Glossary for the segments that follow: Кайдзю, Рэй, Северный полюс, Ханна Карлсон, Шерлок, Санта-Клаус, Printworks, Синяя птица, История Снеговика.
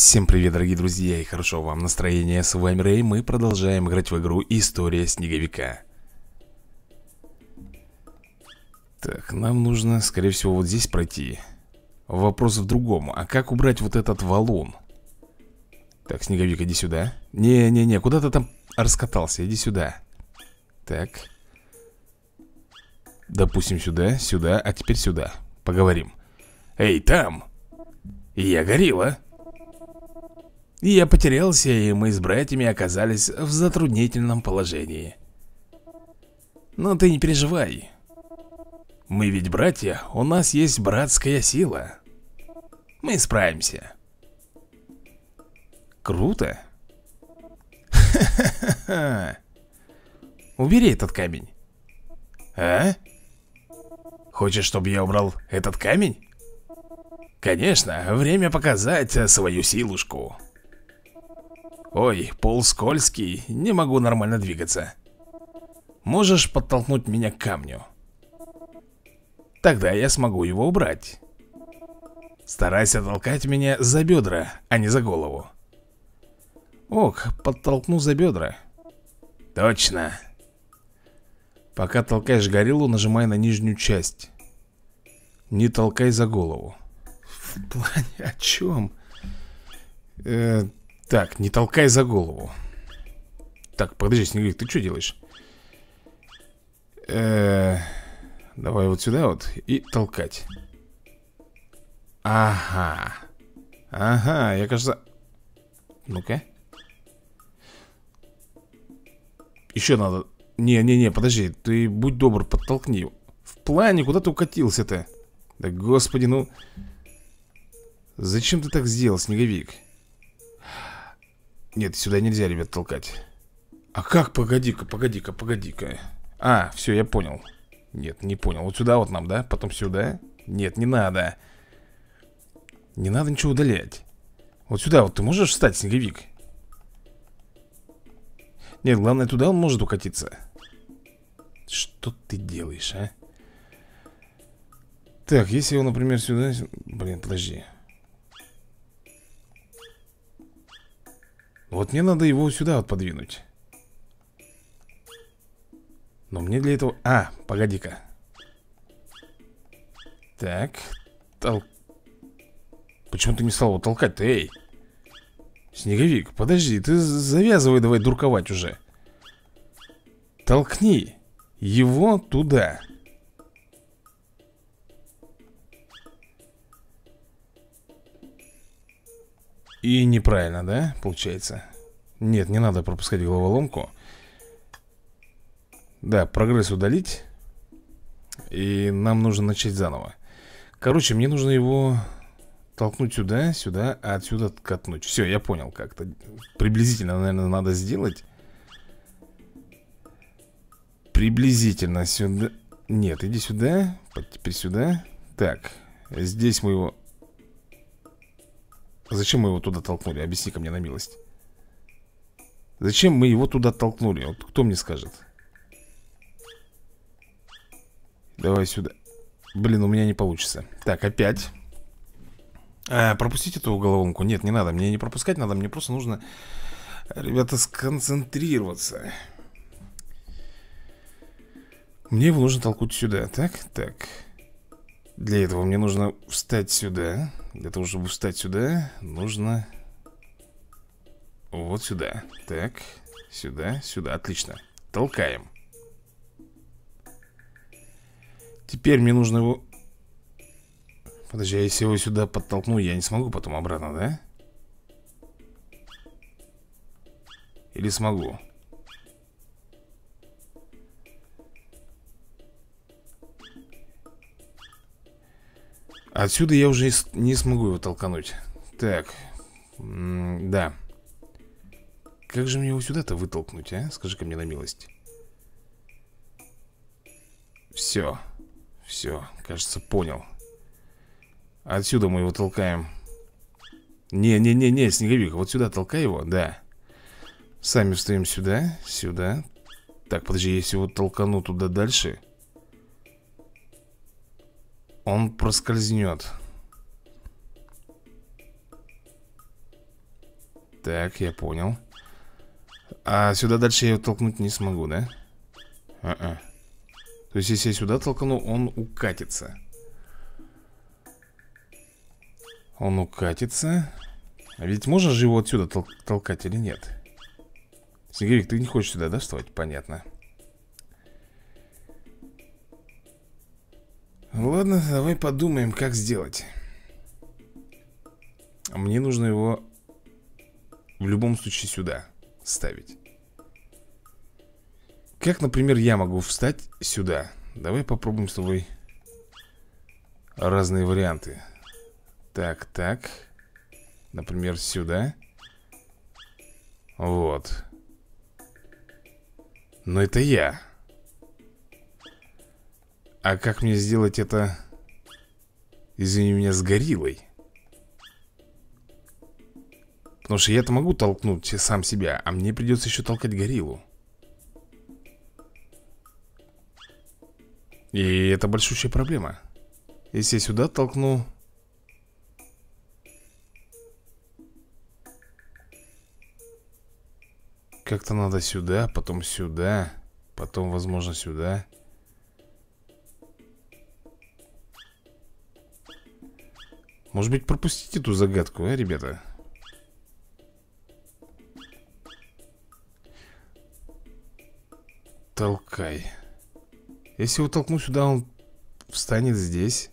Всем привет, дорогие друзья, и хорошо вам настроения. С вами Рэй, мы продолжаем играть в игру История Снеговика. Так, нам нужно, скорее всего, вот здесь пройти. Вопрос в другом, а как убрать вот этот валун? Так, Снеговик, иди сюда. Не-не-не, куда ты там раскатался, иди сюда. Так. Допустим, сюда, сюда, а теперь сюда. Поговорим. Эй, там! Я горилла! И я потерялся, и мы с братьями оказались в затруднительном положении. Но ты не переживай. Мы ведь братья, у нас есть братская сила. Мы справимся. Круто. Ха-ха-ха-ха. Убери этот камень. А? Хочешь, чтобы я убрал этот камень? Конечно, время показать свою силушку. Ой, пол скользкий, не могу нормально двигаться. Можешь подтолкнуть меня к камню? Тогда я смогу его убрать. Старайся толкать меня за бедра, а не за голову. Ох, подтолкну за бедра. Точно. Пока толкаешь гориллу, нажимай на нижнюю часть. Не толкай за голову. В плане о чем? Так, не толкай за голову. Так, подожди, Снеговик, ты что делаешь? Давай вот сюда вот и толкать. Ага. Ага, я, кажется... Ну-ка. Еще надо... Не-не-не, подожди, ты будь добр, подтолкни. В плане, куда ты укатился-то? Да господи, ну... Зачем ты так сделал, Снеговик? Нет, сюда нельзя, ребят, толкать. А как? Погоди-ка, погоди-ка, погоди-ка. А, все, я понял. Нет, не понял. Вот сюда вот нам, да? Потом сюда? Нет, не надо. Не надо ничего удалять. Вот сюда вот ты можешь встать, Снеговик? Нет, главное, туда он может укатиться. Что ты делаешь, а? Так, если его, например, сюда... Блин, подожди. Вот мне надо его сюда вот подвинуть. Но мне для этого... А, погоди-ка. Так. Почему ты не стал его толкать-то, эй? Снеговик, подожди, ты завязывай давай дурковать уже. Толкни его туда. И неправильно, да, получается? Нет, не надо пропускать головоломку. Да, прогресс удалить. И нам нужно начать заново. Короче, мне нужно его толкнуть сюда, сюда, а отсюда откатнуть. Все, я понял как-то. Приблизительно, наверное, надо сделать. Приблизительно сюда. Нет, иди сюда, теперь сюда. Так, здесь мы его... Зачем мы его туда толкнули? Объясни-ка мне на милость. Зачем мы его туда толкнули? Вот кто мне скажет? Давай сюда. Блин, у меня не получится. Так, опять. Пропустить эту головоломку? Нет, не надо. Мне не пропускать надо. Мне просто нужно, ребята, сконцентрироваться. Мне его нужно толкнуть сюда. Так, так. Для этого мне нужно встать сюда. Для того, чтобы встать сюда, нужно вот сюда. Так, сюда, сюда. Отлично. Толкаем. Теперь мне нужно его... Подожди, а если его сюда подтолкну, я не смогу потом обратно, да? Или смогу? Отсюда я уже не смогу его толкануть. Так. Да. Как же мне его сюда-то вытолкнуть, а? Скажи-ка мне на милость. Все. Все. Кажется, понял. Отсюда мы его толкаем. Не-не-не-не, Снеговик. Вот сюда толкай его. Да. Сами встаем сюда. Сюда. Так, подожди. Если его толкану туда дальше... Он проскользнет. Так, я понял. А сюда дальше я его толкнуть не смогу, да? А-а. То есть, если я сюда толкну, он укатится. Он укатится. А ведь можно же его отсюда толкать или нет? Снеговик, ты не хочешь сюда, да, вставать? Понятно. Ладно, давай подумаем, как сделать. Мне нужно его в любом случае сюда ставить. Как, например, я могу встать сюда? Давай попробуем с тобой разные варианты. Так, так. Например, сюда. Вот. Но это я. А как мне сделать это, извини меня, с гориллой? Потому что я-то могу толкнуть сам себя, а мне придется еще толкать гориллу. И это большущая проблема. Если я сюда толкну... Как-то надо сюда, потом сюда, потом, возможно, сюда. Может быть, пропустите эту загадку, а, ребята? Толкай. Если его толкну сюда, он встанет здесь.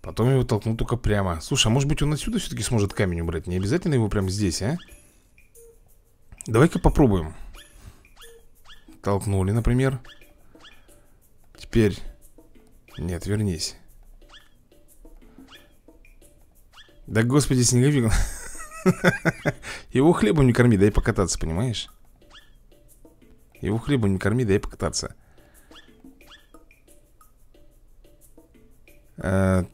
Потом его толкну только прямо. Слушай, а может быть, он отсюда все-таки сможет камень убрать? Не обязательно его прямо здесь, а? Давай-ка попробуем. Толкнули, например. Теперь... Нет, вернись. Да господи, Снеговик. Его хлебом не корми, дай покататься, понимаешь? Его хлебом не корми, дай покататься. А,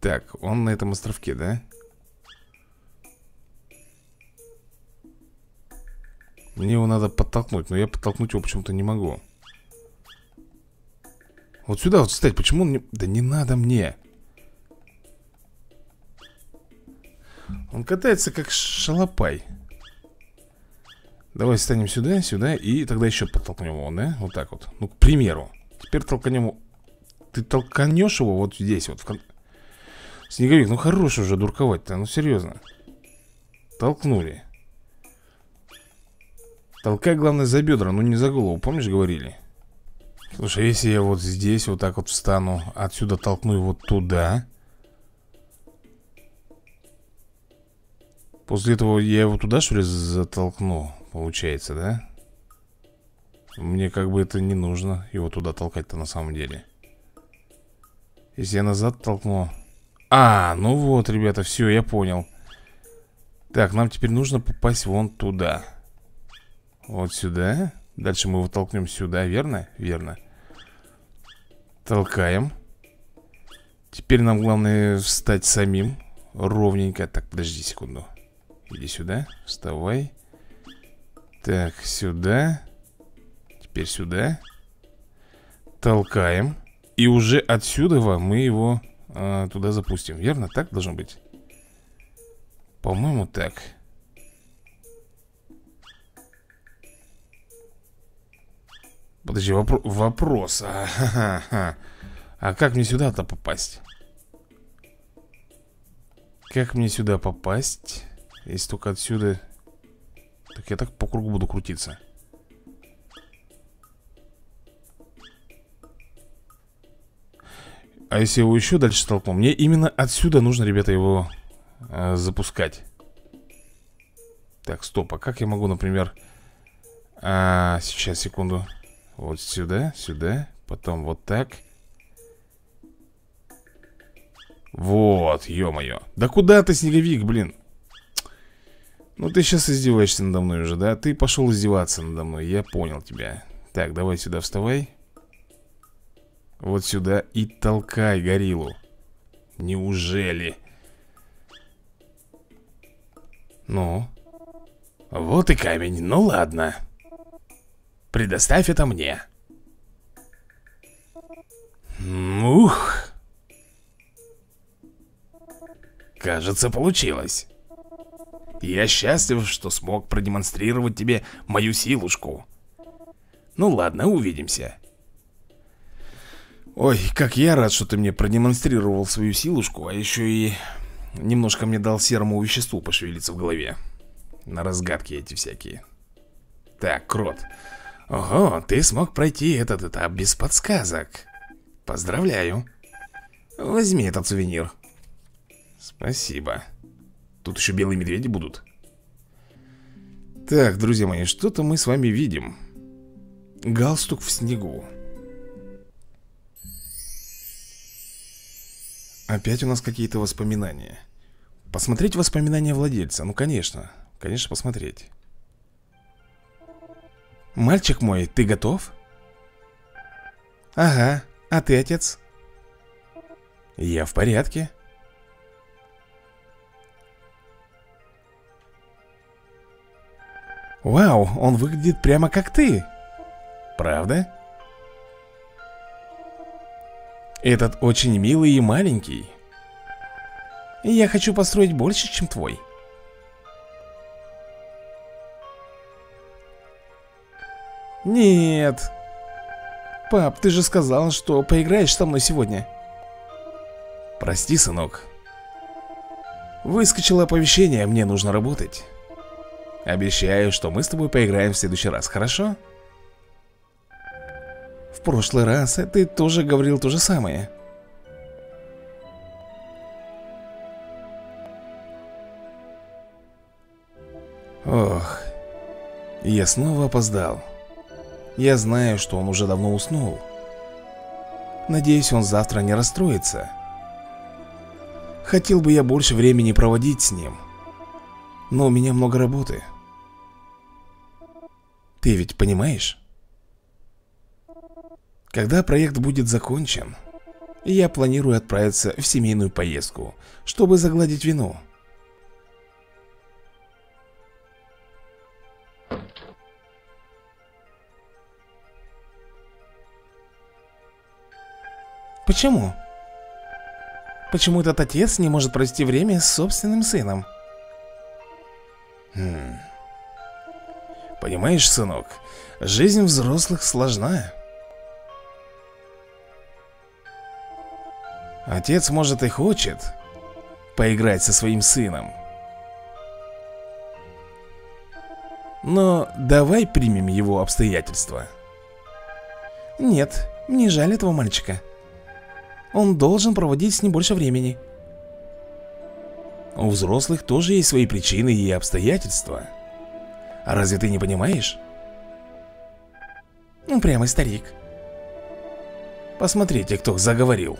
так, он на этом островке, да? Мне его надо подтолкнуть, но я подтолкнуть его почему-то не могу. Вот сюда вот встать, почему он не... Да не надо мне. Он катается как шалопай. Давай встанем сюда, сюда. И тогда еще подтолкнем его, да? Вот так вот, ну, к примеру. Теперь толканем его. Ты толканешь его вот здесь вот. Снеговик, ну хорош уже дурковать-то. Ну серьезно. Толкнули. Толкай, главное, за бедра, ну не за голову. Помнишь, говорили? Слушай, если я вот здесь вот так вот встану, отсюда толкну его туда. После этого я его туда, что ли, затолкну? Получается, да? Мне как бы это не нужно, его туда толкать-то на самом деле. Если я назад толкну... А, ну вот, ребята, все, я понял. Так, нам теперь нужно попасть вон туда. Вот сюда. Дальше мы его толкнем сюда, верно? Верно. Толкаем. Теперь нам главное встать самим. Ровненько. Так, подожди секунду. Иди сюда, вставай. Так, сюда. Теперь сюда. Толкаем. И уже отсюда мы его туда запустим, верно? Так должно быть? По-моему, так. Подожди, вопрос. А как мне сюда-то попасть? Как мне сюда попасть? Если только отсюда... Так я так по кругу буду крутиться. А если его еще дальше толкну? Мне именно отсюда нужно, ребята, его запускать. Так, стоп, а как я могу, например... сейчас, секунду. Вот сюда, сюда, потом вот так. Вот, ё-моё. Да куда ты, Снеговик, блин? Ну ты сейчас издеваешься надо мной уже, да? Ты пошел издеваться надо мной, я понял тебя. Так, давай сюда вставай. Вот сюда и толкай гориллу. Неужели? Ну? Вот и камень, ну ладно. Предоставь это мне. Ух. Кажется, получилось. Я счастлив, что смог продемонстрировать тебе мою силушку. Ну ладно, увидимся. Ой, как я рад, что ты мне продемонстрировал свою силушку, а еще и немножко мне дал серому веществу пошевелиться в голове. На разгадки эти всякие. Так, крот. Ого, ты смог пройти этот этап без подсказок. Поздравляю. Возьми этот сувенир. Спасибо. Тут еще белые медведи будут. Так, друзья мои, что-то мы с вами видим. Галстук в снегу. Опять у нас какие-то воспоминания. Посмотреть воспоминания владельца. Ну, конечно. Конечно, посмотреть. Мальчик мой, ты готов? Ага. А ты, отец? Я в порядке. Вау, он выглядит прямо как ты. Правда? Этот очень милый и маленький. Я хочу построить больше, чем твой. Нет. Пап, ты же сказал, что поиграешь со мной сегодня. Прости, сынок. Выскочило оповещение, мне нужно работать. Обещаю, что мы с тобой поиграем в следующий раз, хорошо? В прошлый раз ты тоже говорил то же самое. Ох, я снова опоздал. Я знаю, что он уже давно уснул. Надеюсь, он завтра не расстроится. Хотел бы я больше времени проводить с ним, но у меня много работы. Ты ведь понимаешь? Когда проект будет закончен, я планирую отправиться в семейную поездку, чтобы загладить вину. Почему? Почему этот отец не может провести время с собственным сыном? Понимаешь, сынок, жизнь взрослых сложна. Отец, может, и хочет поиграть со своим сыном. Но давай примем его обстоятельства. Нет, мне жаль этого мальчика. Он должен проводить с ним больше времени. У взрослых тоже есть свои причины и обстоятельства. А разве ты не понимаешь? Упрямый старик. Посмотрите, кто заговорил.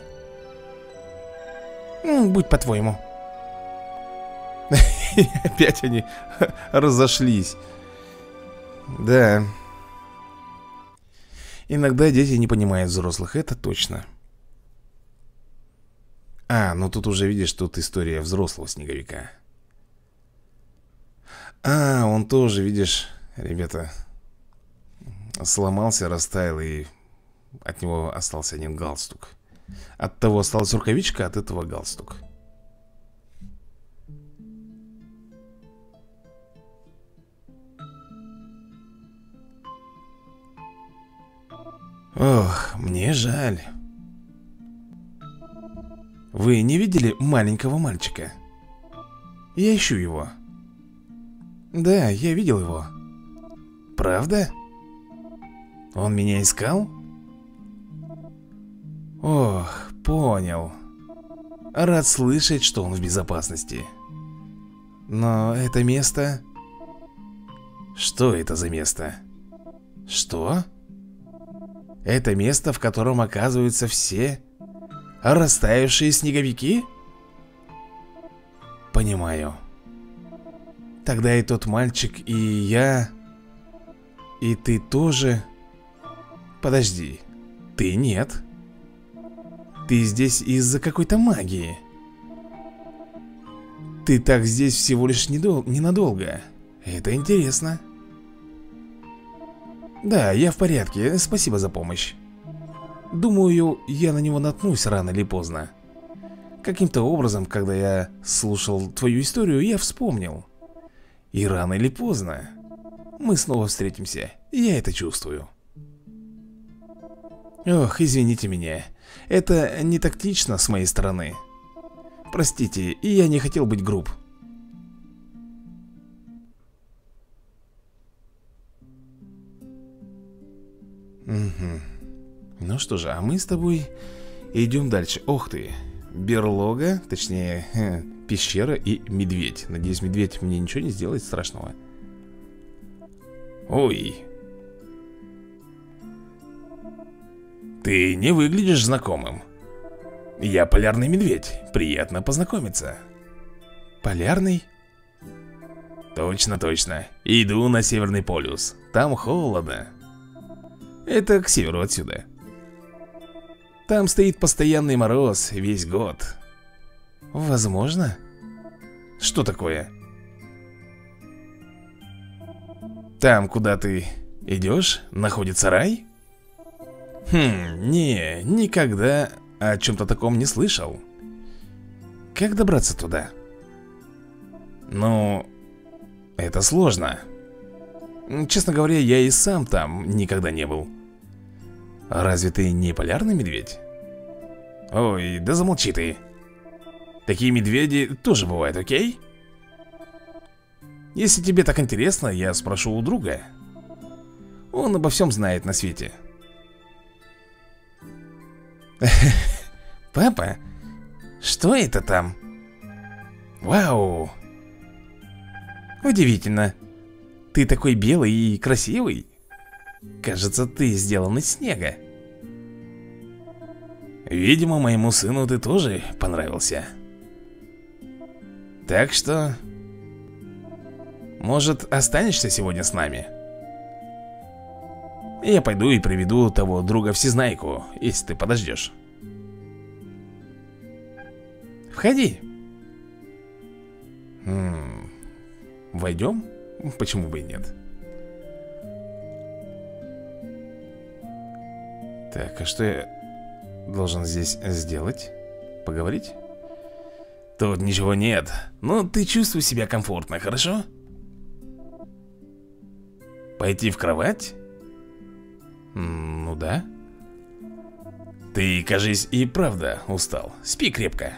Будь по-твоему. Опять они разошлись. Да. Иногда дети не понимают взрослых, это точно. А, ну тут уже видишь, тут история взрослого снеговика. А, он тоже, видишь, ребята, сломался, растаял, и от него остался один галстук. От того осталась рукавичка, от этого галстук. Ох, мне жаль. Вы не видели маленького мальчика? Я ищу его. Да, я видел его. Правда? Он меня искал? Ох, понял. Рад слышать, что он в безопасности. Но это место... Что это за место? Что? Это место, в котором оказываются все растаявшие снеговики? Понимаю. Тогда и тот мальчик, и я... И ты тоже... Подожди, ты нет... Ты здесь из-за какой-то магии. Ты так здесь всего лишь ненадолго. Это интересно. Да, я в порядке. Спасибо за помощь. Думаю, я на него наткнусь рано или поздно. Каким-то образом, когда я слушал твою историю, я вспомнил. И рано или поздно мы снова встретимся. Я это чувствую. Ох, извините меня. Это не тактично с моей стороны. Простите, и я не хотел быть груб. Угу. Ну что же, а мы с тобой идем дальше. Ох ты. Берлога, точнее, пещера и медведь. Надеюсь, медведь мне ничего не сделает страшного. Ой. Ты не выглядишь знакомым. Я полярный медведь. Приятно познакомиться. Полярный? Точно, точно. Иду на Северный полюс. Там холодно. Это к северу отсюда. Там стоит постоянный мороз весь год. Возможно? Что такое? Там, куда ты идешь, находится рай? Хм, не, никогда о чем-то таком не слышал. Как добраться туда? Ну, это сложно. Честно говоря, я и сам там никогда не был. Разве ты не полярный медведь? Ой, да замолчи ты. Такие медведи тоже бывают, окей? Если тебе так интересно, я спрошу у друга. Он обо всем знает на свете. Папа, что это там? Вау! Удивительно. Ты такой белый и красивый. Кажется, ты сделан из снега. Видимо, моему сыну ты тоже понравился. Так что... Может, останешься сегодня с нами? Я пойду и приведу того друга-всезнайку, если ты подождешь. Входи. Войдем? Почему бы и нет? Так, а что я должен здесь сделать? Поговорить? Тут ничего нет. Но ты чувствуй себя комфортно, хорошо? Пойти в кровать? Ну да. Ты, кажись, и правда устал. Спи крепко.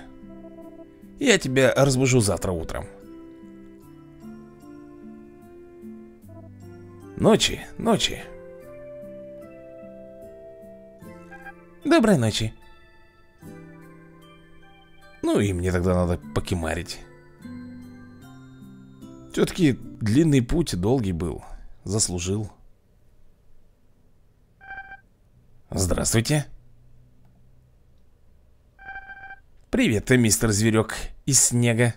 Я тебя разбужу завтра утром. Ночи, ночи. Доброй ночи. Ну и мне тогда надо покимарить. Все-таки длинный путь, долгий был. Заслужил. Здравствуйте. Привет, мистер Зверек из снега.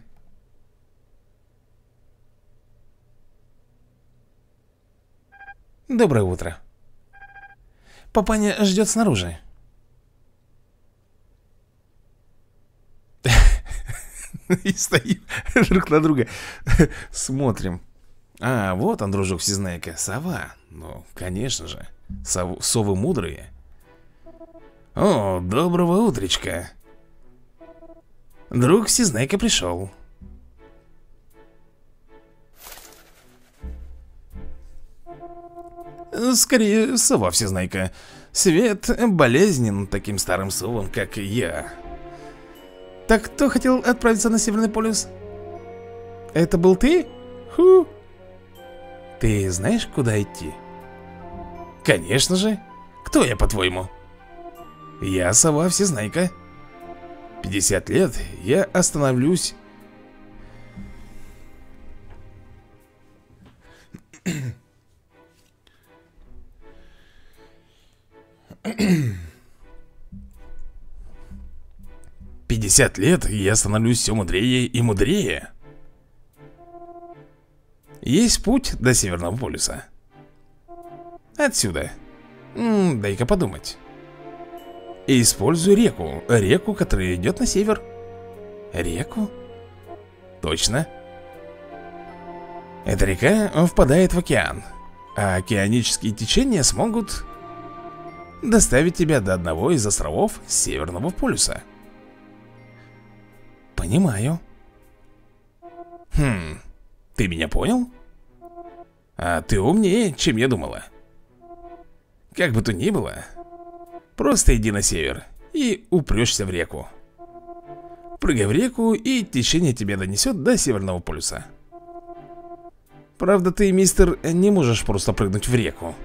Доброе утро. Папаня ждет снаружи. И стоим друг на друга. Смотрим. А, вот он, дружок всезнайка. Сова. Ну, конечно же. Совы мудрые. О, доброго утречка. Друг всезнайка пришел. Скорее, сова всезнайка. Свет болезнен таким старым совам, как я. Так кто хотел отправиться на Северный полюс? Это был ты? Ху. Ты знаешь, куда идти? Конечно же. Кто я, по-твоему? Я сова всезнайка. 50 лет я остановлюсь. Я становлюсь все мудрее и мудрее. Есть путь до Северного полюса. Отсюда. Дай-ка подумать. Используй реку. Реку, которая идет на север. Реку? Точно. Эта река впадает в океан. А океанические течения смогут доставить тебя до одного из островов Северного полюса. Понимаю. Хм, ты меня понял? А ты умнее, чем я думала. Как бы то ни было, просто иди на север и упрешься в реку. Прыгай в реку, и течение тебя донесет до Северного полюса. Правда, ты, мистер, не можешь просто прыгнуть в реку.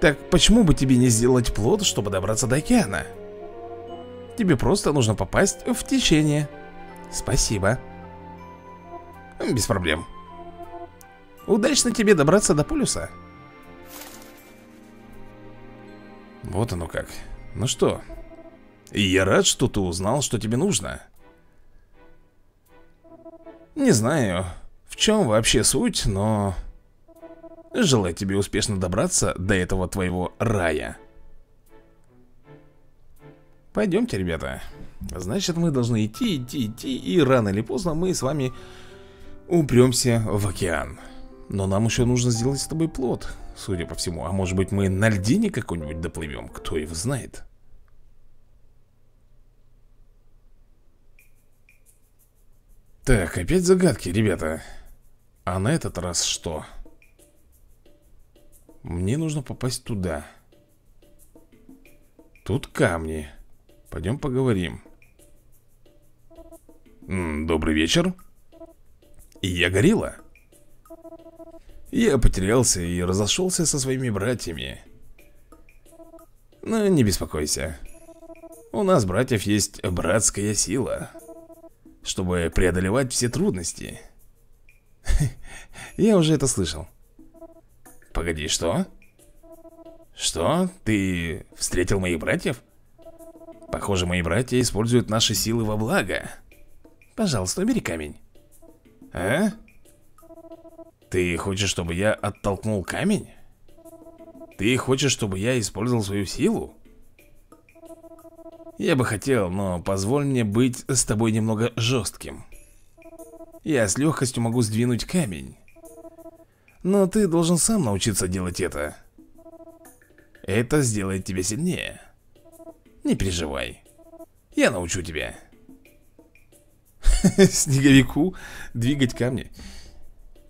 Так почему бы тебе не сделать плот, чтобы добраться до океана? Тебе просто нужно попасть в течение. Спасибо. Без проблем. Удачно тебе добраться до полюса. Вот оно как. Ну что, я рад, что ты узнал, что тебе нужно. Не знаю, в чем вообще суть, но желаю тебе успешно добраться до этого твоего рая. Пойдемте, ребята. Значит, мы должны идти, и рано или поздно мы с вами упремся в океан. Но нам еще нужно сделать с тобой плот, судя по всему. А может быть, мы на льдине какой-нибудь доплывем, кто его знает. Так, опять загадки, ребята. А на этот раз что? Мне нужно попасть туда. Тут камни. Пойдем поговорим. Добрый вечер. Я горилла. Я потерялся и разошелся со своими братьями. Но не беспокойся. У нас, братьев, есть братская сила, чтобы преодолевать все трудности. Я уже это слышал. Погоди, что? Что? Ты встретил моих братьев? Похоже, мои братья используют наши силы во благо. Пожалуйста, бери камень. А? Ты хочешь, чтобы я оттолкнул камень? Ты хочешь, чтобы я использовал свою силу? Я бы хотел, но позволь мне быть с тобой немного жестким. Я с легкостью могу сдвинуть камень. Но ты должен сам научиться делать это. Это сделает тебя сильнее. Не переживай. Я научу тебя. Снеговику двигать камни.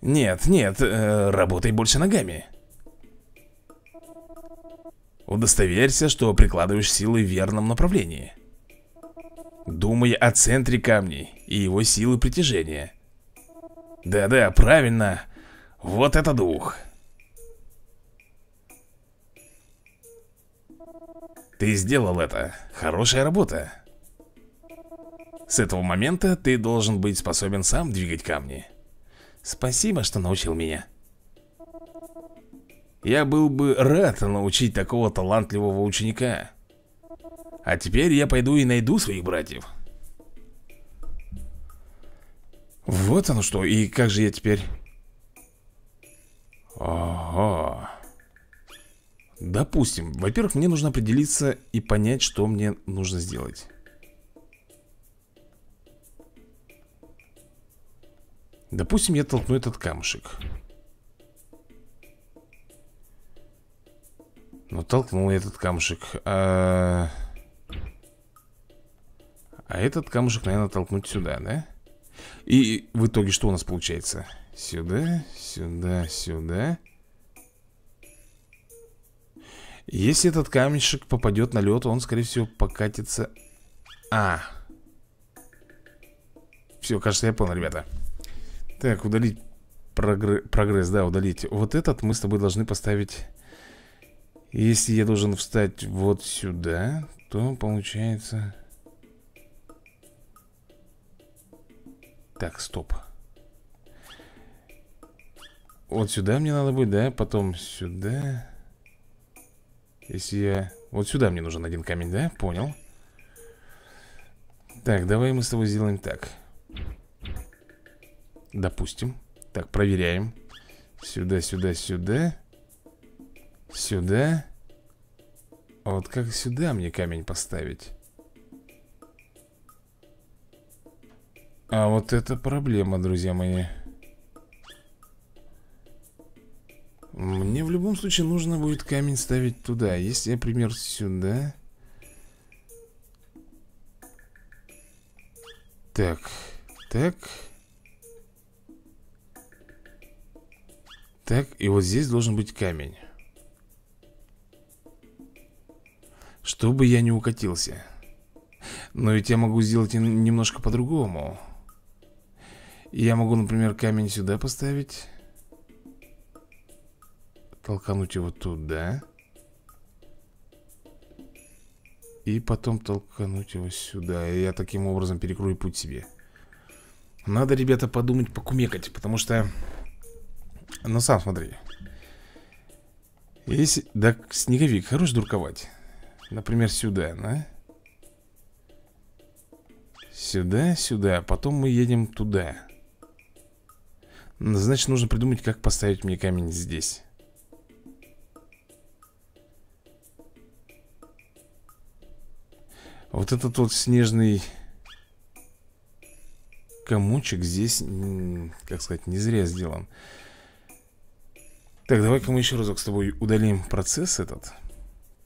Нет, работай больше ногами. Удостоверься, что прикладываешь силы в верном направлении. Думай о центре камней и его силы притяжения. Да-да, правильно. Вот это дух. Ты сделал это. Хорошая работа. С этого момента ты должен быть способен сам двигать камни. Спасибо, что научил меня. Я был бы рад научить такого талантливого ученика. А теперь я пойду и найду своих братьев. Вот оно что, и как же я теперь? Ого. Допустим, во-первых, мне нужно определиться и понять, что мне нужно сделать. Допустим, я толкну этот камушек. Ну, толкнул я этот камушек. А этот камушек, наверное, толкнуть сюда, да? И в итоге что у нас получается? Сюда, сюда, сюда. Если этот камешек попадет на лед, он, скорее всего, покатится. А. Все, кажется, я понял, ребята. Так, удалить прогресс, да, удалить. Вот этот мы с тобой должны поставить. Если я должен встать вот сюда, то получается... Так, стоп. Вот сюда мне надо будет, да, потом сюда. Если я... Вот сюда мне нужен один камень, да? Понял. Так, давай мы с тобой сделаем так. Допустим. Так, проверяем. Сюда, сюда, сюда. Сюда. А вот как сюда мне камень поставить? А вот это проблема, друзья мои. Мне в любом случае нужно будет камень ставить туда. Если, например, сюда. Так, так. Так, и вот здесь должен быть камень. Чтобы я не укатился. Но ведь я могу сделать немножко по-другому. Я могу, например, камень сюда поставить. Толкануть его туда. И потом толкануть его сюда. И я таким образом перекрою путь себе. Надо, ребята, подумать, покумекать. Потому что... Ну, сам смотри. Если... Да, снеговик, хорош дурковать. Например, сюда, да? Сюда, сюда. Потом мы едем туда. Значит, нужно придумать, как поставить мне камень здесь. Вот этот вот снежный комочек здесь, как сказать, не зря сделан. Так, давай-ка мы еще разок с тобой удалим процесс этот.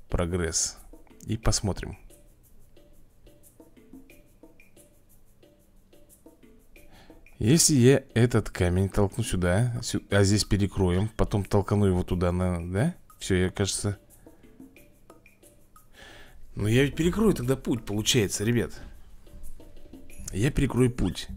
Прогресс. И посмотрим. Если я этот камень толкну сюда, а здесь перекроем, потом толкну его туда, да? Все, я, кажется... Но я ведь перекрою тогда путь, получается, ребят. Я перекрою путь.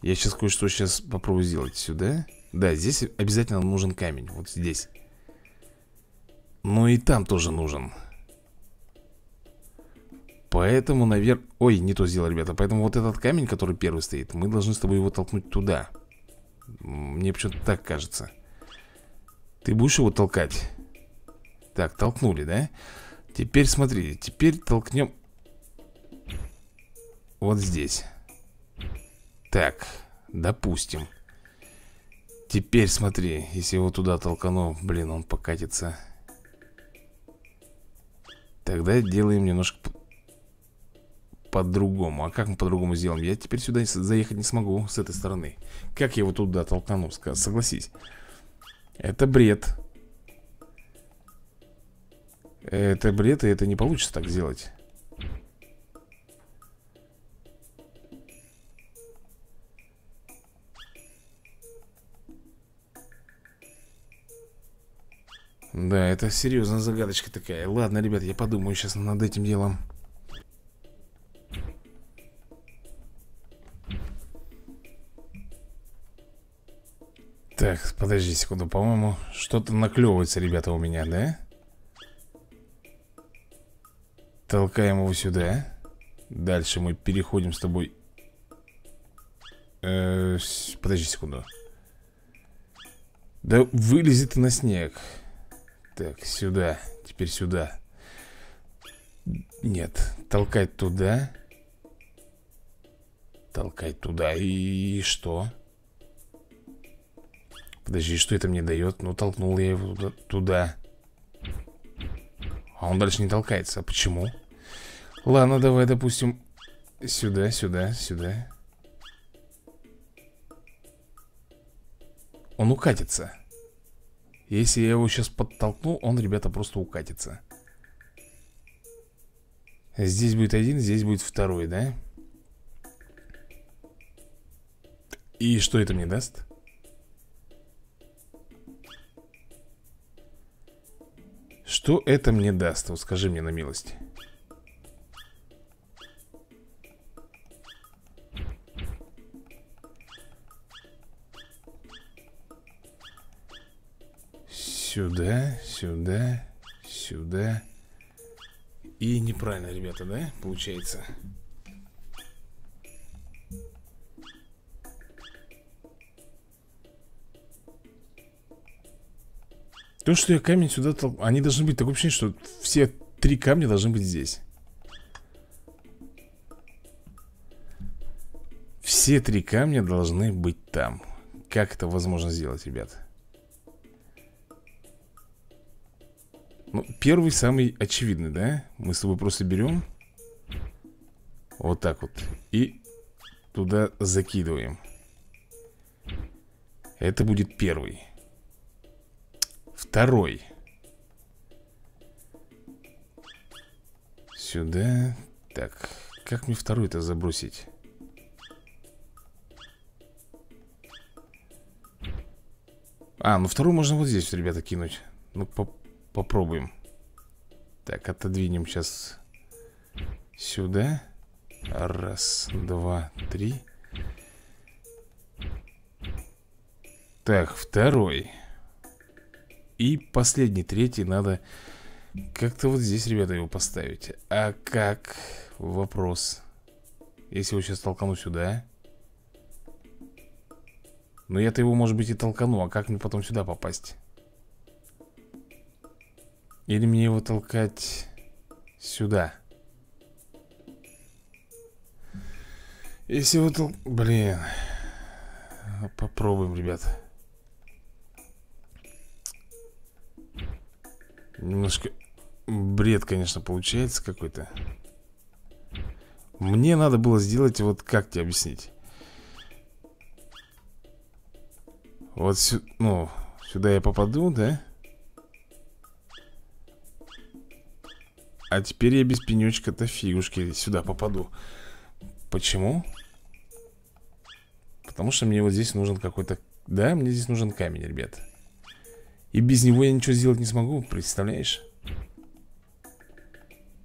Я сейчас кое-что сейчас попробую сделать сюда. Да, здесь обязательно нужен камень. Вот здесь. Но и там тоже нужен. Поэтому, наверное... Ой, не то сделал, ребята. Поэтому вот этот камень, который первый стоит, мы должны с тобой его толкнуть туда. Мне почему-то так кажется. Ты будешь его толкать? Так, толкнули, да? Теперь смотри, теперь толкнем вот здесь. Так, допустим. Теперь смотри, если его туда толкану, блин, он покатится. Тогда делаем немножко по-другому. А как мы по-другому сделаем? Я теперь сюда заехать не смогу с этой стороны. Как я его туда толкану, согласись? Это бред. Это бред, и это не получится так сделать. Да, это серьезная загадочка такая. Ладно, ребят, я подумаю сейчас над этим делом. Так, подожди секунду, по-моему, что-то наклевывается, ребята, у меня, да? Толкаем его сюда. Дальше мы переходим с тобой. Подожди секунду. Да вылези ты на снег. Так, сюда, теперь сюда. Нет, толкать туда. Толкать туда, и что? Подожди, что это мне дает? Ну, толкнул я его туда. А он дальше не толкается. Почему? Ладно, давай, допустим, сюда, сюда, сюда. Он укатится. Если я его сейчас подтолкну, он, ребята, просто укатится. Здесь будет один, здесь будет второй, да? И что это мне даст? Что это мне даст? Вот скажи мне на милость. Сюда, сюда, сюда. И неправильно, ребята, да? Получается. То, что я камень сюда толкнул. Они должны быть, такое ощущение, что все три камня должны быть здесь. Все три камня должны быть там. Как это возможно сделать, ребят? Ну, первый самый очевидный, да? Мы с тобой просто берем вот так вот и туда закидываем. Это будет первый. Второй. сюда. Так, как мне вторую-то забросить? А, ну вторую можно вот здесь, ребята, кинуть. Ну, попробуем. Так, отодвинем сейчас сюда. Раз, два, три. Так, второй. И последний, третий надо как-то вот здесь, ребята, его поставить. А как? Вопрос. Если его сейчас толкану сюда. Но я-то его, может быть, и толкану. А как мне потом сюда попасть? Или мне его толкать сюда? Если его толкать... Блин. Попробуем, ребят. Немножко бред, конечно, получается какой-то. Мне надо было сделать, вот как тебе объяснить. Вот сюда, ну, сюда я попаду, да? А теперь я без пенечка-то фигушки сюда попаду. Почему? Потому что мне вот здесь нужен какой-то... Да, мне здесь нужен камень, ребят. И без него я ничего сделать не смогу, представляешь?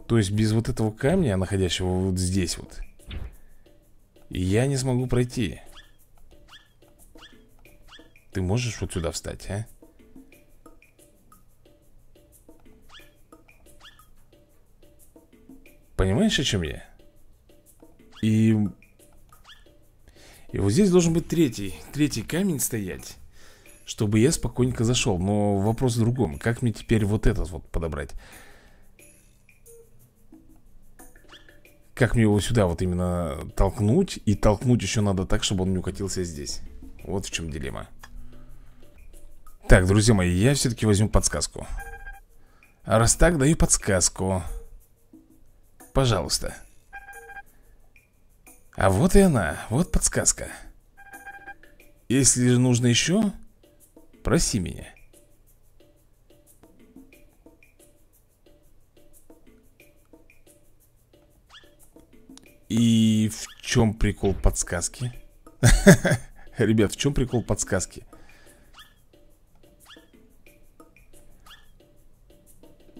То есть без вот этого камня, находящего вот здесь вот, я не смогу пройти. Ты можешь вот сюда встать, а? Понимаешь, о чем я? И вот здесь должен быть третий камень стоять, чтобы я спокойненько зашел. Но вопрос в другом. Как мне теперь вот этот вот подобрать? Как мне его сюда вот именно толкнуть? И толкнуть еще надо так, чтобы он не укатился здесь. Вот в чем дилемма. Так, друзья мои, я все-таки возьму подсказку. А раз так, даю подсказку. Пожалуйста. А вот и она, вот подсказка. Если же нужно еще, проси меня. И в чем прикол подсказки? Ребят, в чем прикол подсказки?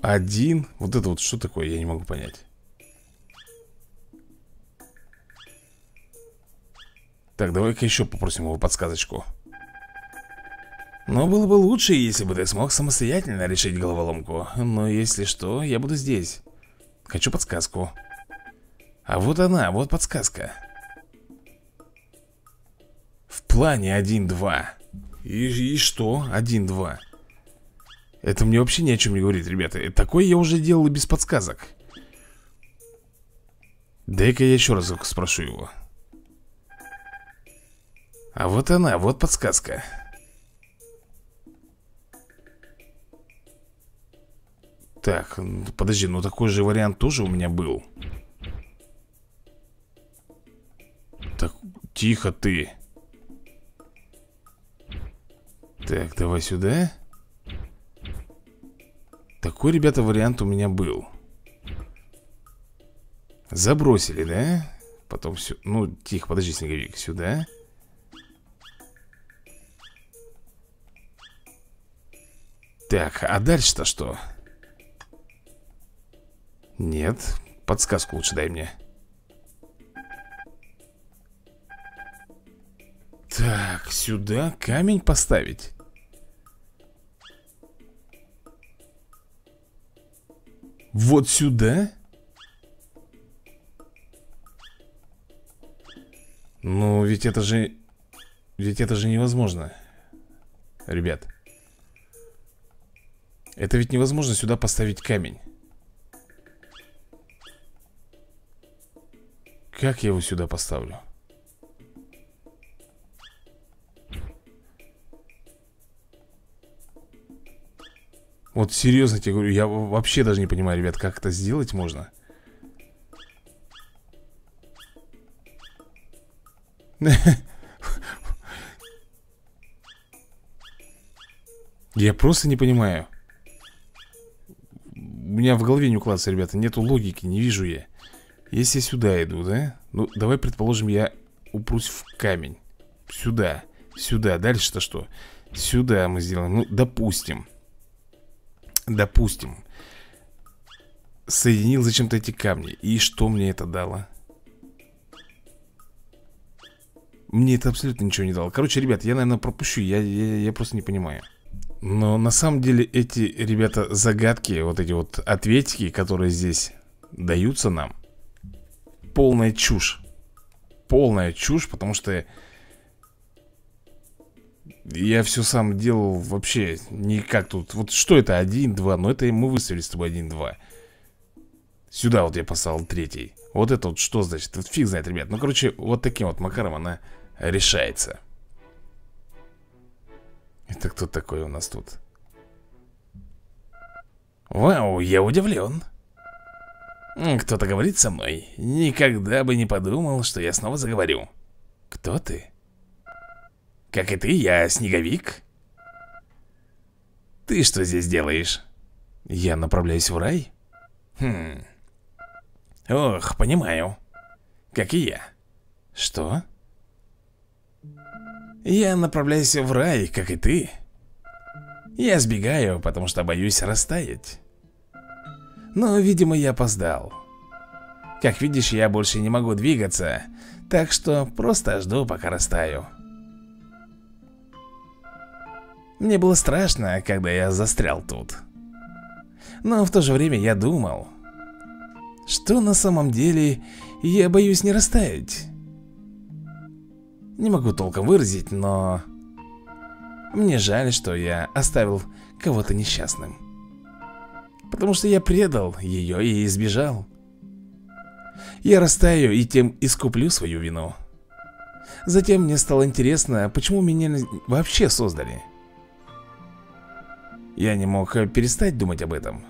Один. Вот это вот что такое, я не могу понять. Так, давай-ка еще попросим его подсказочку. Но было бы лучше, если бы ты смог самостоятельно решить головоломку. Но если что, я буду здесь. Хочу подсказку. А вот она, вот подсказка. В плане 1-2. И что? 1-2. Это мне вообще ни о чем не говорит, ребята. Такое я уже делал и без подсказок. Дай-ка я еще раз спрошу его. А вот она, вот подсказка. Так, подожди, ну такой же вариант тоже у меня был. Так, тихо ты. Так, давай сюда. Такой, ребята, вариант у меня был. Забросили, да? Потом все... Ну, тихо, подожди, Снеговик, сюда. Так, а дальше-то что? Нет, подсказку лучше дай мне. Так, сюда камень поставить. Вот сюда? Ну, ведь это же... Ведь это же невозможно. Ребят. Это ведь невозможно сюда поставить камень. Как я его сюда поставлю? Вот серьезно тебе говорю, я вообще даже не понимаю, ребят, как это сделать можно. Я просто не понимаю. меня в голове не укладывается, ребята. Нету логики, не вижу я. Если я сюда иду, да? Ну, давай, предположим, я упрусь в камень. Сюда, сюда. Дальше-то что? Сюда мы сделаем. Ну, допустим. Допустим. Соединил зачем-то эти камни. И что мне это дало? Мне это абсолютно ничего не дало. Короче, ребят, я, наверное, пропущу. Я просто не понимаю. Но на самом деле эти, ребята, загадки, вот эти вот ответики, которые здесь даются нам, полная чушь. Полная чушь, потому что я все сам делал вообще никак тут. Вот что это? 1-2. Но это мы выставили с тобой 1-2. Сюда вот я поставил третий. Вот это вот что значит? Вот фиг знает, ребят. Ну, короче, вот таким вот макаром она решается. Это кто такой у нас тут? Вау, я удивлен. Кто-то говорит со мной. Никогда бы не подумал, что я снова заговорю. Кто ты? Как и ты, я Снеговик. Ты что здесь делаешь? Я направляюсь в рай? Хм. Ох, понимаю. Как и я. Что? Я направляюсь в рай, как и ты. Я сбегаю, потому что боюсь растаять. Но, видимо, я опоздал. Как видишь, я больше не могу двигаться. Так что просто жду, пока растаю. Мне было страшно, когда я застрял тут. Но в то же время я думал, что на самом деле я боюсь не растаять. Не могу толком выразить, но мне жаль, что я оставил кого-то несчастным. Потому что я предал ее и избежал. Я растаю и тем искуплю свою вину. Затем мне стало интересно, почему меня вообще создали. Я не мог перестать думать об этом.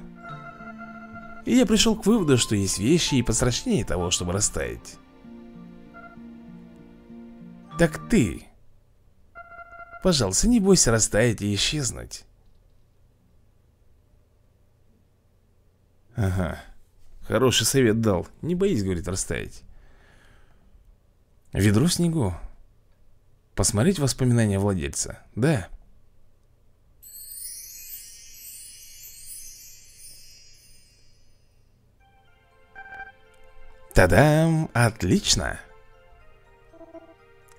И я пришел к выводу, что есть вещи и пострашнее того, чтобы растаять. Так ты, пожалуйста, не бойся растаять и исчезнуть. Ага, хороший совет дал. Не боись, говорит, растаять. Ведро в снегу. Посмотреть воспоминания владельца. Да. Та-дам! Отлично!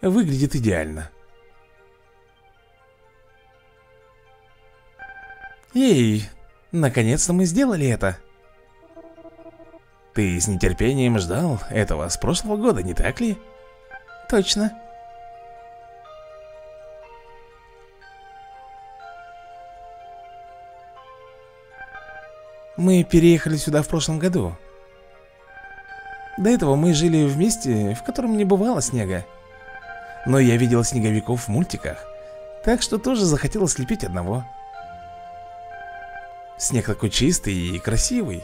Выглядит идеально. Эй, наконец-то мы сделали это. Ты с нетерпением ждал этого с прошлого года, не так ли? Точно. Мы переехали сюда в прошлом году. До этого мы жили в месте, в котором не бывало снега. Но я видел снеговиков в мультиках, так что тоже захотелось слепить одного. Снег такой чистый и красивый.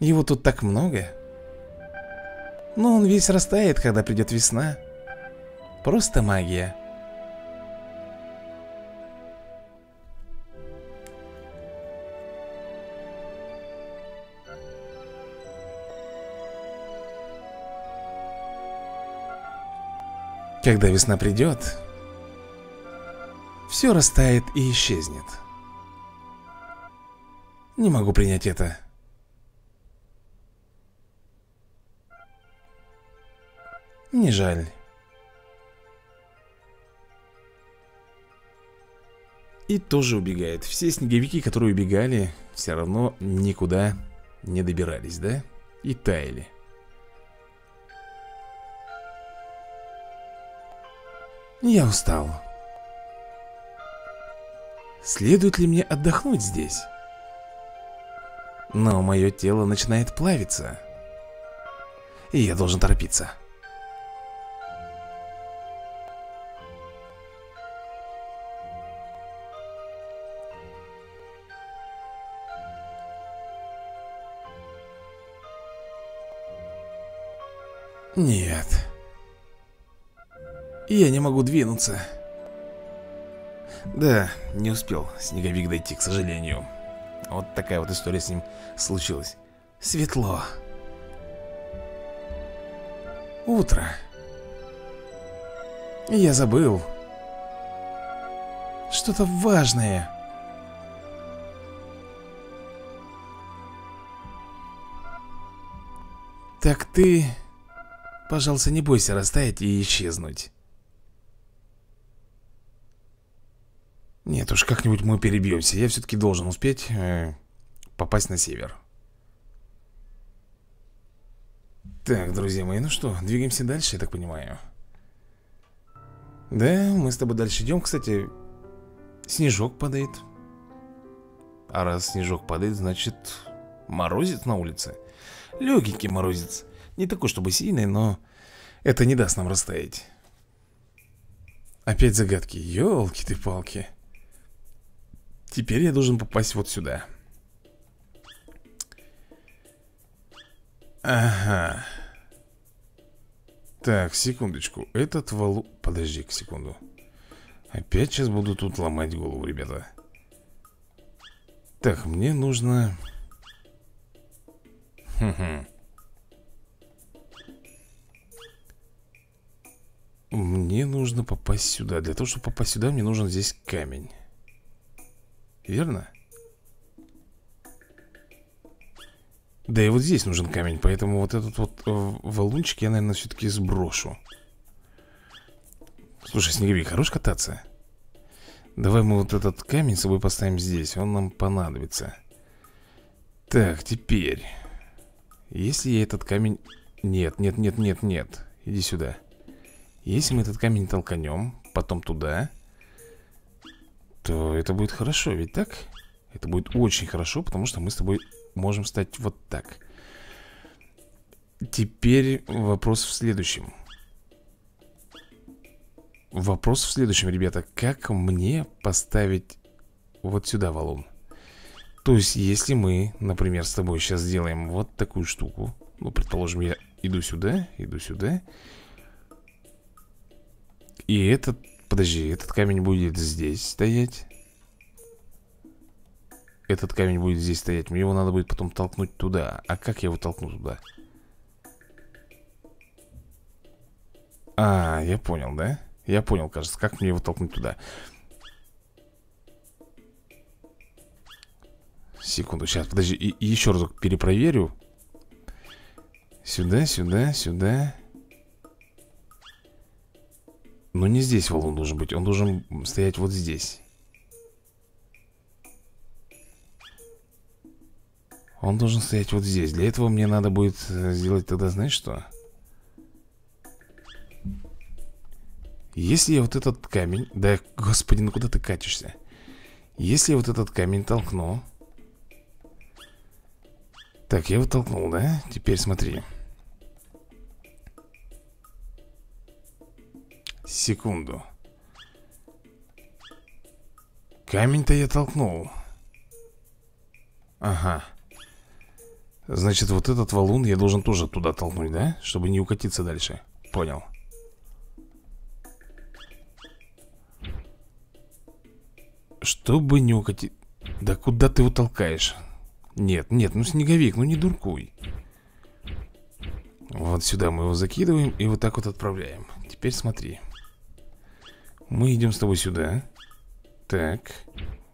Его тут так много. Но он весь растает, когда придет весна. Просто магия. Когда весна придет, все растает и исчезнет. Не могу принять это. Не жаль. И тоже убегает. Все снеговики, которые убегали, все равно никуда не добирались, да? И таяли. Я устал. Следует ли мне отдохнуть здесь? Но мое тело начинает плавиться. И я должен торопиться. Нет. Я не могу двинуться. Да, не успел Снеговик дойти, к сожалению. Вот такая вот история с ним случилась. Светло. Утро. Я забыл что-то важное. Так ты, пожалуйста, не бойся растаять и исчезнуть. Нет уж, как-нибудь мы перебьемся. Я все-таки должен успеть попасть на север. Так, друзья мои, ну что, двигаемся дальше, я так понимаю. Да, мы с тобой дальше идем. Кстати, снежок падает. А раз снежок падает, значит, морозец на улице. Легенький морозец. Не такой, чтобы сильный, но это не даст нам растаять. Опять загадки. Ёлки ты палки. Теперь я должен попасть вот сюда. Ага. Так, секундочку. Этот валун... Подожди-ка секунду. Опять сейчас буду тут ломать голову, ребята. Так, мне нужно... Мне нужно попасть сюда. Для того, чтобы попасть сюда, мне нужен здесь камень. Верно? Да и вот здесь нужен камень, поэтому вот этот вот валунчик я, наверное, все-таки сброшу. Слушай, Снеговик, хорош кататься. Давай мы вот этот камень с собой поставим здесь, он нам понадобится. Так, теперь. Если я этот камень... Нет, нет, нет, нет, нет. Иди сюда. Если мы этот камень толканем, потом туда, то это будет хорошо, ведь так? Это будет очень хорошо, потому что мы с тобой можем стать вот так. Теперь вопрос в следующем. Вопрос в следующем, ребята. Как мне поставить вот сюда валун? То есть, если мы, например, с тобой сейчас сделаем вот такую штуку. Ну, предположим, я иду сюда, иду сюда. И этот, подожди, этот камень будет здесь стоять. Этот камень будет здесь стоять. Мне его надо будет потом толкнуть туда. А как я его толкну туда? А, я понял, да? Я понял, кажется, как мне его толкнуть туда. Секунду, сейчас, подожди, и еще разок перепроверю. Сюда, сюда, сюда. Но не здесь валун должен быть. Он должен стоять вот здесь. Он должен стоять вот здесь. Для этого мне надо будет сделать тогда, знаешь что? Если я вот этот камень... Да, господи, ну куда ты катишься? Если я вот этот камень толкну... Так, я его толкнул, да? Теперь смотри. Секунду. Камень-то я толкнул. Ага. Значит, вот этот валун я должен тоже туда толкнуть, да? Чтобы не укатиться дальше. Понял. Чтобы не укатиться... Да куда ты его толкаешь? Нет, нет, ну Снеговик, ну не дуркуй. Вот сюда мы его закидываем и вот так вот отправляем. Теперь смотри. Мы идем с тобой сюда. Так.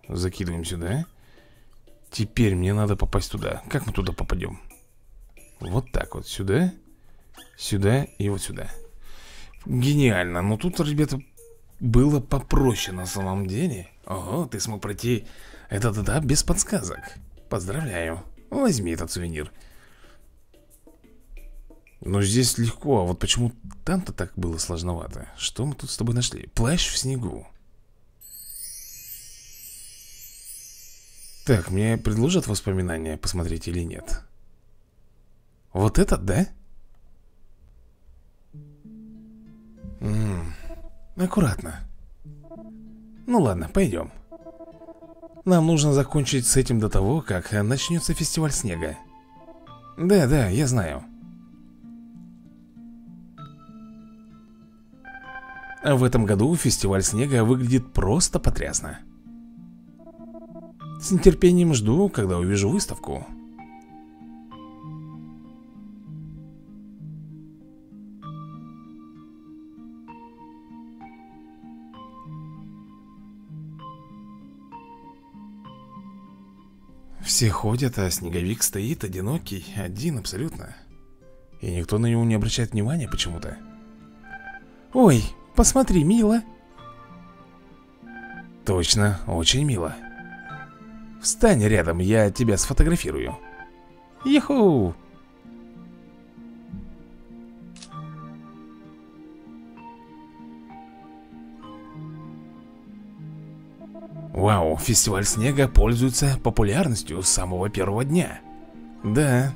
Закидываем сюда. Теперь мне надо попасть туда. Как мы туда попадем? Вот так вот. Сюда, сюда и вот сюда. Гениально. Но тут, ребята, было попроще на самом деле. Ого, ты смог пройти этот этап без подсказок. Поздравляю. Возьми этот сувенир. Но здесь легко. А вот почему там-то так было сложновато? Что мы тут с тобой нашли? Плащ в снегу. Так, мне предложат воспоминания посмотреть или нет? Вот этот, да? Аккуратно. Ну ладно, пойдем. Нам нужно закончить с этим до того, как начнется фестиваль снега. Да, да, я знаю. В этом году фестиваль снега выглядит просто потрясно. С нетерпением жду, когда увижу выставку. Все ходят, а снеговик стоит одинокий, один абсолютно. И никто на него не обращает внимания почему-то. Ой, посмотри, мило. Точно, очень мило. Встань рядом, я тебя сфотографирую. Йоху! Вау, фестиваль снега пользуется популярностью с самого первого дня. Да.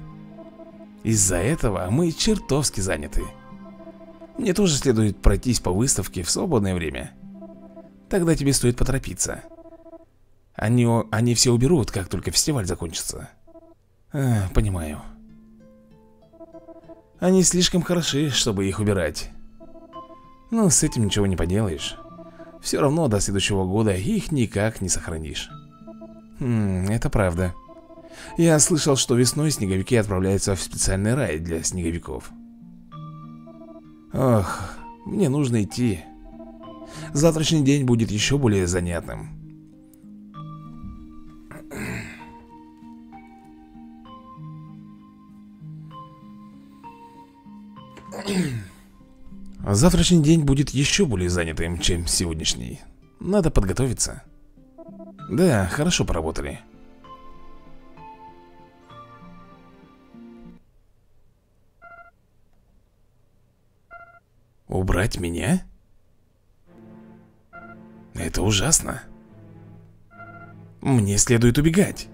Из-за этого мы чертовски заняты. Мне тоже следует пройтись по выставке в свободное время. Тогда тебе стоит поторопиться. Они все уберут, как только фестиваль закончится. Понимаю. Они слишком хороши, чтобы их убирать. Но с этим ничего не поделаешь. Все равно до следующего года их никак не сохранишь. Это правда. Я слышал, что весной снеговики отправляются в специальный рай для снеговиков. Ох, мне нужно идти. Завтрашний день будет еще более занятным. Завтрашний день будет еще более занятым, чем сегодняшний. Надо подготовиться. Да, хорошо поработали. Убрать меня? Это ужасно. Мне следует убегать.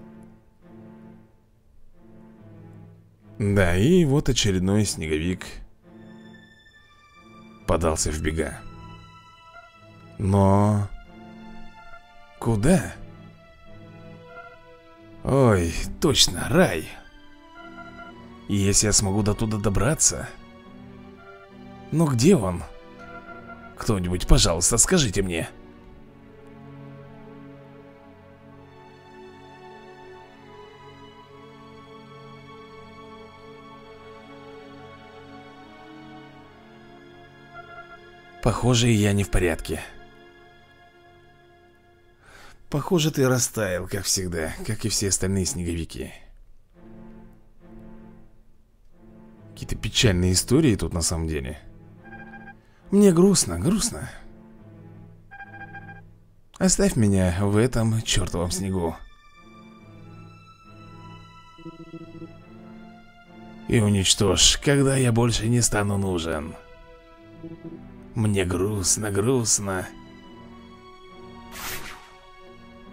Да, и вот очередной снеговик подался в бега. Но... куда? Ой, точно, рай. Если я смогу до туда добраться... Но где он? Кто-нибудь, пожалуйста, скажите мне. Похоже, я не в порядке. Похоже, ты растаял, как всегда, как и все остальные снеговики. Какие-то печальные истории тут на самом деле. Мне грустно, грустно. Оставь меня в этом чертовом снегу. И уничтожь, когда я больше не стану нужен. Мне грустно, грустно.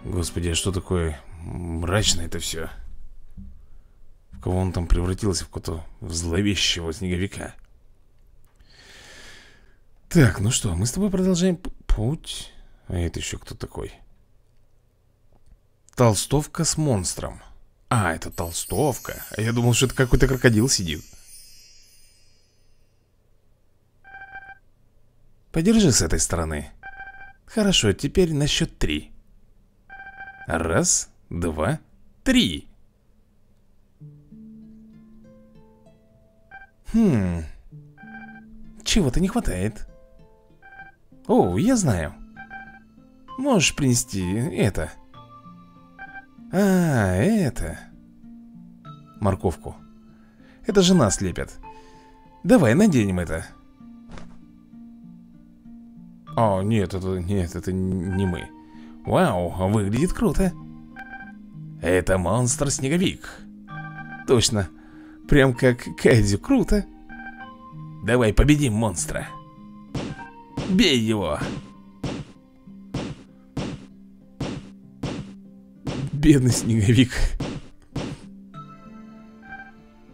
Господи, а что такое мрачное это все? В кого он там превратился, в какого-то зловещего снеговика? Так, ну что, мы с тобой продолжаем путь. А это еще кто такой? Толстовка с монстром. А, это толстовка. Я думал, что это какой-то крокодил сидит. Подержи с этой стороны. Хорошо, теперь на счет 3. Раз, два, три. Чего-то не хватает. О, я знаю. Можешь принести это. А, это. Морковку. Это же нас лепят. Давай наденем это. О, нет, это не мы. Вау, выглядит круто. Это монстр-снеговик. Точно. Прям как Кайдзю, круто. Давай победим монстра. Бей его. Бедный снеговик.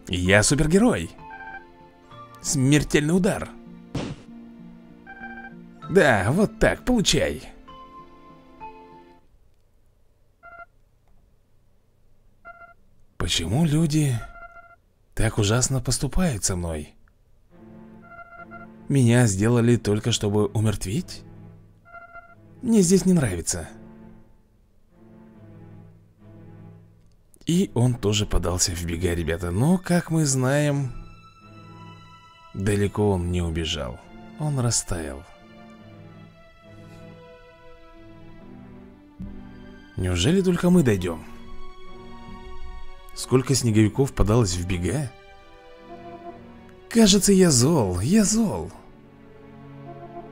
Я супергерой. Смертельный удар. Да, вот так, получай. Почему люди так ужасно поступают со мной? Меня сделали только, чтобы умертвить? Мне здесь не нравится. И он тоже подался в бега, ребята. Но, как мы знаем, далеко он не убежал. Он растаял. Неужели только мы дойдем? Сколько снеговиков подалось в бега? Кажется, я зол,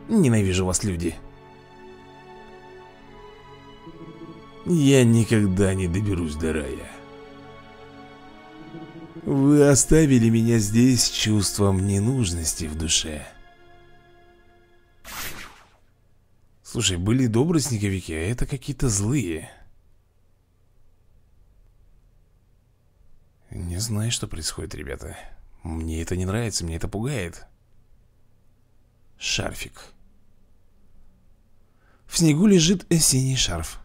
Ненавижу вас, люди. Я никогда не доберусь до рая. Вы оставили меня здесь с чувством ненужности в душе. Слушай, были добрые снеговики, а это какие-то злые. Не знаю, что происходит, ребята. Мне это не нравится, мне это пугает. Шарфик. В снегу лежит синий шарф.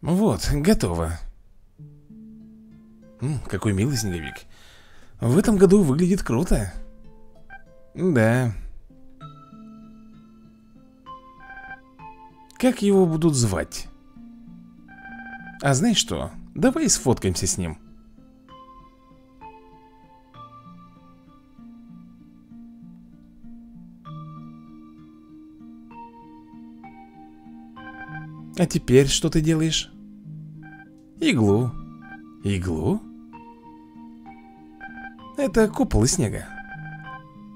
Вот, готово. Какой милый снеговик. В этом году выглядит круто. Да. Как его будут звать? А знаешь что? Давай сфоткаемся с ним. А теперь что ты делаешь? Иглу. Иглу? Это купол из снега.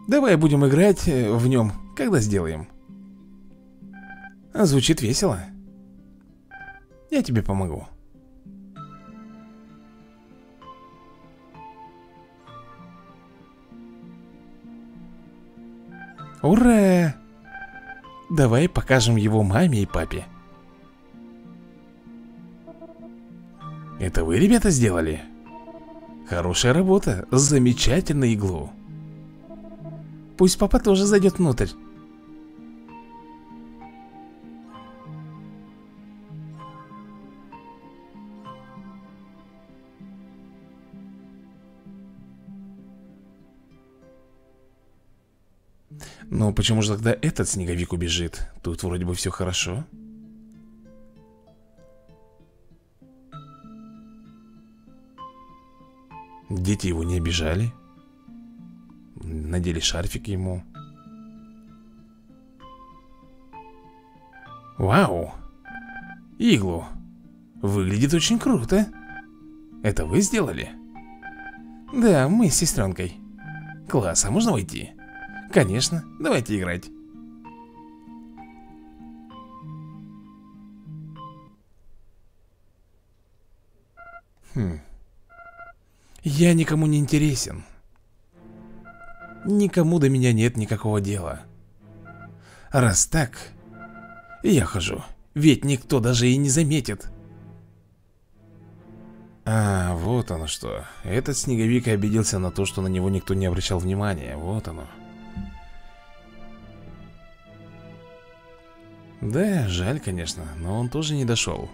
Давай будем играть в нем, когда сделаем. Звучит весело. Я тебе помогу. Ура! Давай покажем его маме и папе. Это вы, ребята, сделали? Хорошая работа, замечательно, Иглу. Пусть папа тоже зайдет внутрь. Но почему же тогда этот снеговик убежит? Тут вроде бы все хорошо. Дети его не обижали. Надели шарфик ему. Вау! Иглу! Выглядит очень круто. Это вы сделали? Да, мы с сестренкой. Класс, а можно войти? Конечно, давайте играть. Я никому не интересен. Никому до меня нет никакого дела. Раз так, я хожу. Ведь никто даже и не заметит. А, вот оно что. Этот снеговик обиделся на то, что на него никто не обращал внимания. Вот оно. Да, жаль, конечно, но он тоже не дошел.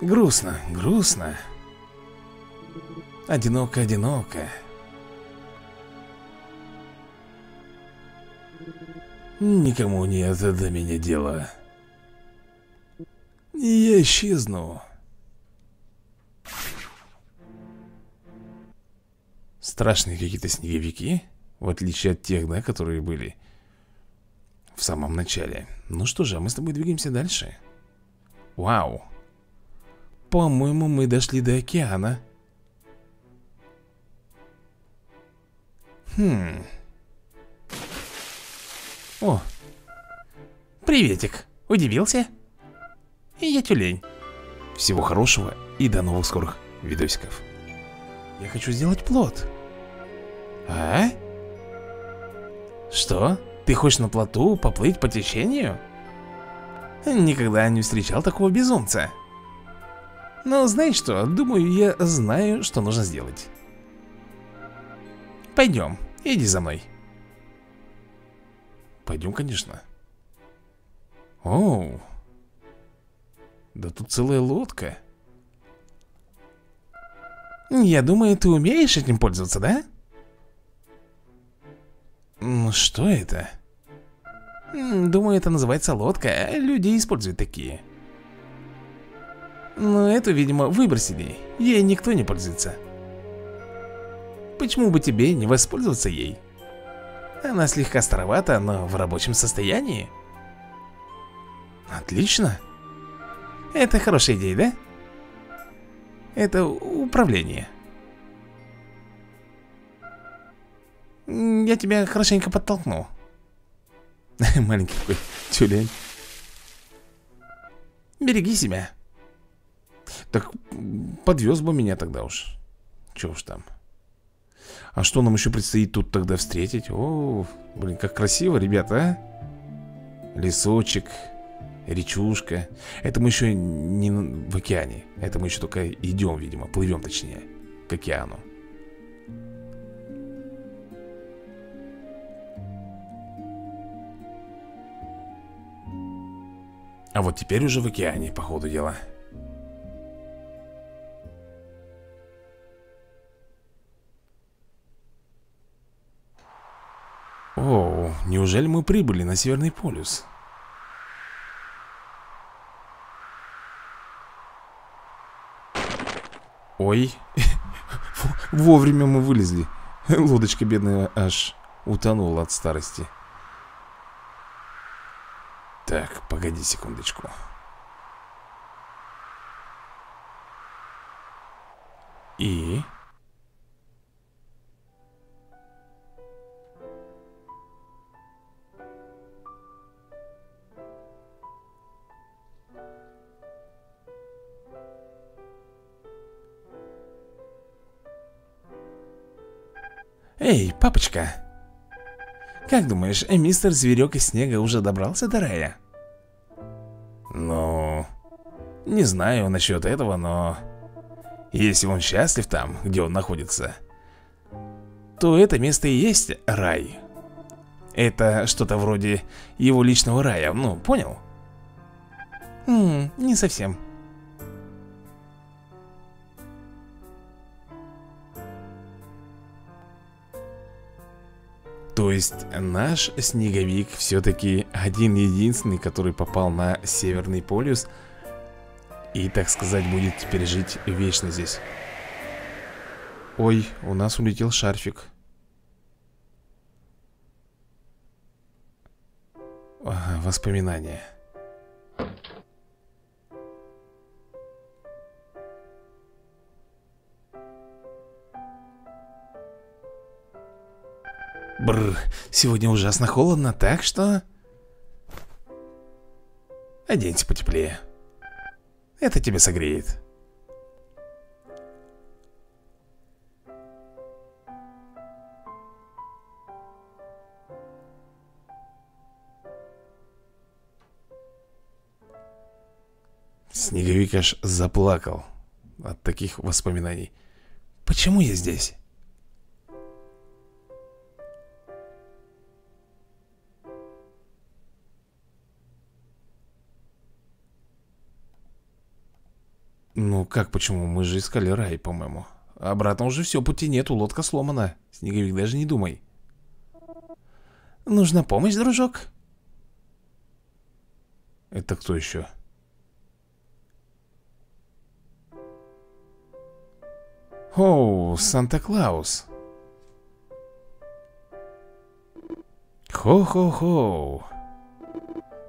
Грустно, грустно. Одиноко, одиноко. Никому нет до меня дела. Я исчезну. Страшные какие-то снеговики, в отличие от тех, да, которые были в самом начале. Ну что же, а мы с тобой двигаемся дальше. Вау. По-моему, мы дошли до океана. О. Приветик. Удивился? Я тюлень. Всего хорошего и до новых скорых видосиков. Я хочу сделать плот. А? Что? Ты хочешь на плоту поплыть по течению? Никогда не встречал такого безумца. Но знаешь что, думаю, я знаю, что нужно сделать. Пойдем, иди за мной. Пойдем, конечно. Оу. Да тут целая лодка. Я думаю, ты умеешь этим пользоваться, да? Ну, что это? Думаю, это называется лодка. Люди используют такие. Но эту, видимо, выбросили. Ей никто не пользуется. Почему бы тебе не воспользоваться ей? Она слегка старовата, но в рабочем состоянии. Отлично. Это хорошая идея, да? Это управление. Я тебя хорошенько подтолкнул. Маленький такой тюлень. Береги себя. Так подвез бы меня тогда уж. Че уж там. А что нам еще предстоит тут тогда встретить? О, блин, как красиво, ребята, а? Лесочек, речушка. Это мы еще не в океане. Это мы еще только идем, видимо. Плывем, точнее, к океану. А вот теперь уже в океане, по ходу дела. Оу, неужели мы прибыли на Северный полюс? Ой, вовремя мы вылезли. Лодочка бедная аж утонула от старости. Так, погоди секундочку. И... Эй, папочка. Как думаешь, мистер Зверек из Снега уже добрался до Рэя? Ну, не знаю насчет этого, но... Если он счастлив там, где он находится, то это место и есть рай. Это что-то вроде его личного рая, ну, понял? Не совсем. То есть наш Снеговик все-таки один-единственный, который попал на Северный полюс и, так сказать, будет теперь жить вечно здесь. Ой, у нас улетел шарфик. Ага, воспоминания. Бррр, сегодня ужасно холодно, так что... Оденься потеплее. Это тебя согреет. Снеговик аж заплакал от таких воспоминаний. Почему я здесь? Ну как, почему? Мы же искали рай, по-моему. Обратно уже все, пути нету, лодка сломана. Снеговик, даже не думай. Нужна помощь, дружок? Это кто еще? Оу, Санта-Клаус. Хо-хо-хо.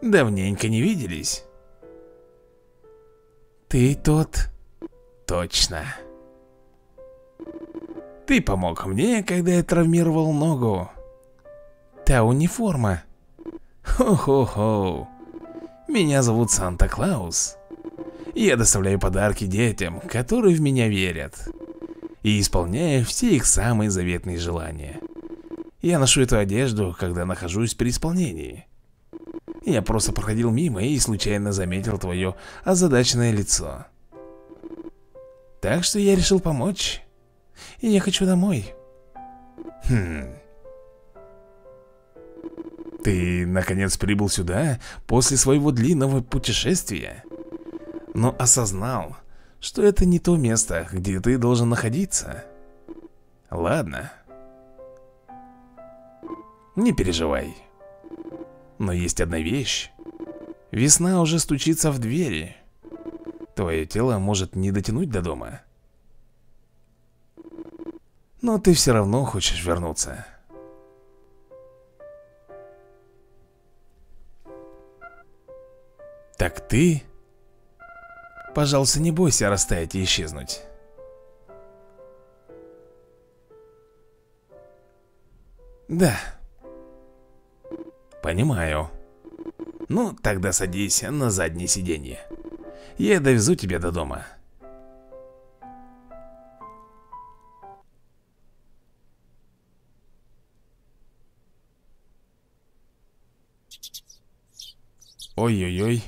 Давненько не виделись. Ты тот... Точно. Ты помог мне, когда я травмировал ногу. Та униформа. Хо-хо-хо. Меня зовут Санта-Клаус. Я доставляю подарки детям, которые в меня верят. И исполняю все их самые заветные желания. Я ношу эту одежду, когда нахожусь при исполнении. Я просто проходил мимо и случайно заметил твое озадаченное лицо. Так что я решил помочь. И я хочу домой. Ты, наконец, прибыл сюда после своего длинного путешествия, но осознал, что это не то место, где ты должен находиться. Ладно. Не переживай. Но есть одна вещь. Весна уже стучится в двери. Твое тело может не дотянуть до дома. Но ты все равно хочешь вернуться. Так ты... Пожалуйста, не бойся растаять и исчезнуть. Да. Понимаю. Ну, тогда садись на заднее сиденье. Я довезу тебя до дома. Ой-ой-ой.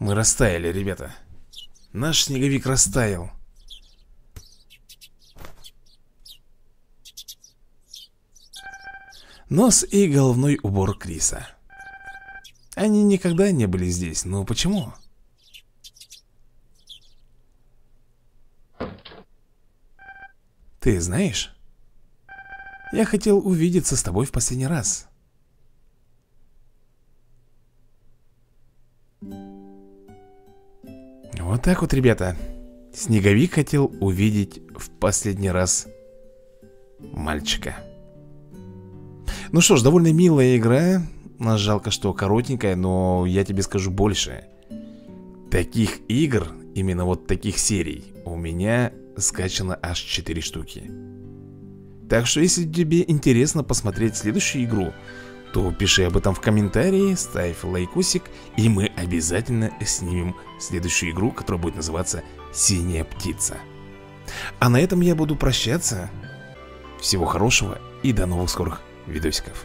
Мы растаяли, ребята. Наш снеговик растаял. Нос и головной убор Криса. Они никогда не были здесь, но почему? Ты знаешь? Я хотел увидеться с тобой в последний раз. Вот так вот, ребята. Снеговик хотел увидеть в последний раз мальчика. Ну что ж, довольно милая игра. Жалко, что коротенькая, но я тебе скажу больше. Таких игр, именно вот таких серий, у меня скачано аж 4 штуки. Так что, если тебе интересно посмотреть следующую игру, то пиши об этом в комментарии, ставь лайкосик, и мы обязательно снимем следующую игру, которая будет называться «Синяя птица». А на этом я буду прощаться. Всего хорошего и до новых скорых видосиков.